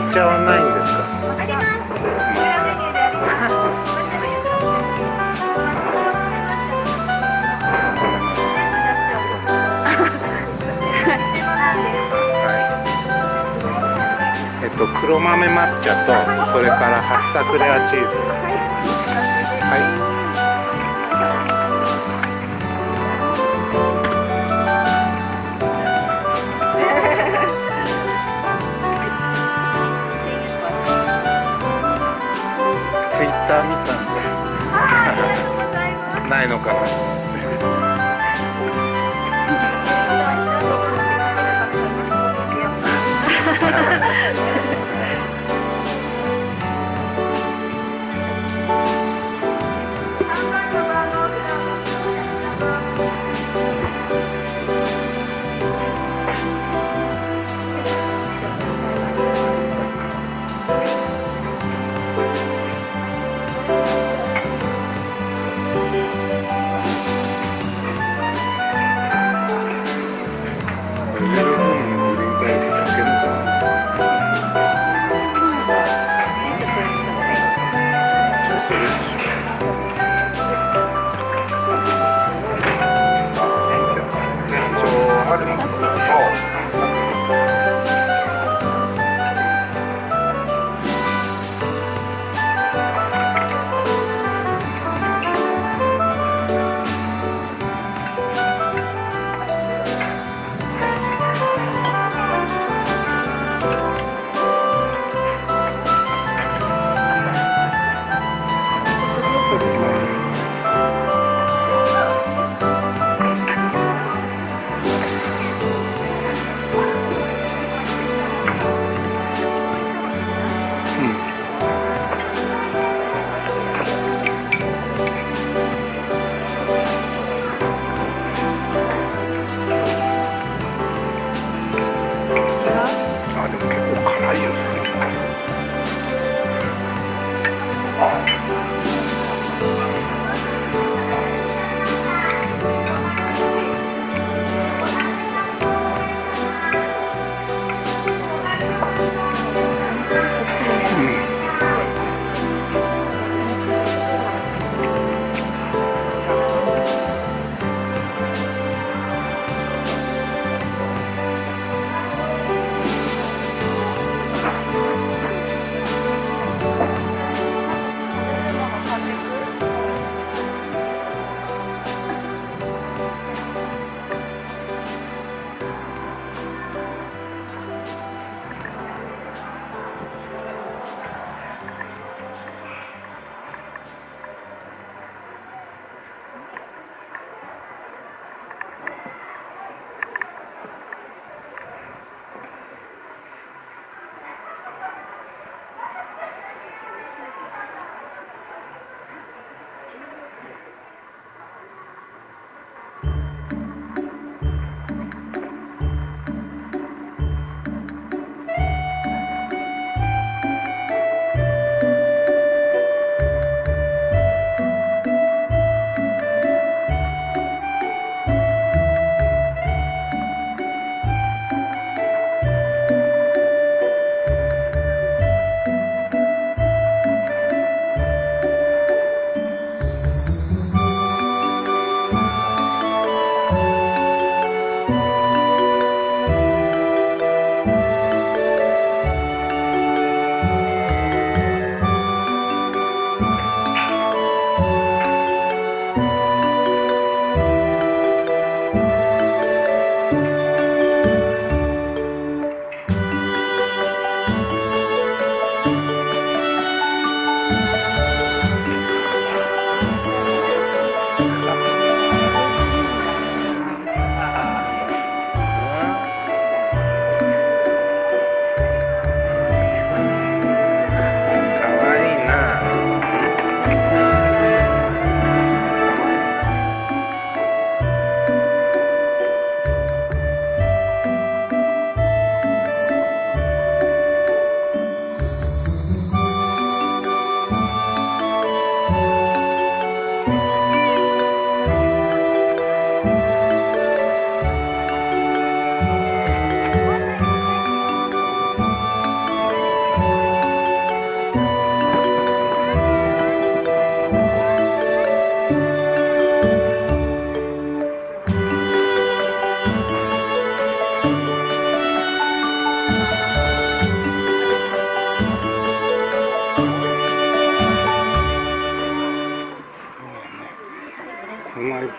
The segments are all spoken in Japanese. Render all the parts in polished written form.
抹茶はないんですか？あります。黒豆抹茶とそれからはっさくレアチーズ。はい。見たんでないのかな。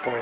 point